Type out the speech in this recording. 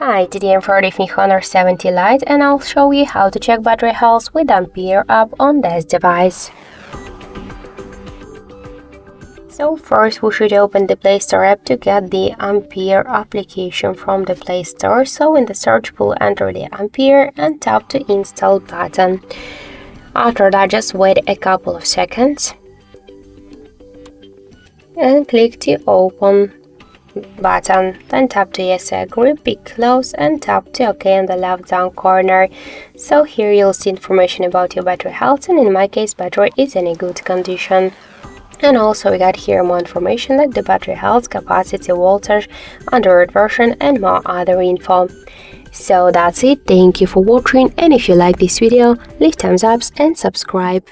Hi, today I'm reviewing Honor 70 Lite and I'll show you how to check battery health with Ampere app on this device. So first we should open the Play Store app to get the Ampere application from the Play Store. So in the search pool enter the Ampere and tap to install button. After that just wait a couple of seconds and click to open button, then tap to yes agree, pick close and tap to OK in the left down corner. So here you'll see information about your battery health, and in my case battery is in a good condition. And also we got here more information like the battery health, capacity, voltage, Android version and more other info. So that's it, thank you for watching, and if you like this video leave thumbs ups and subscribe.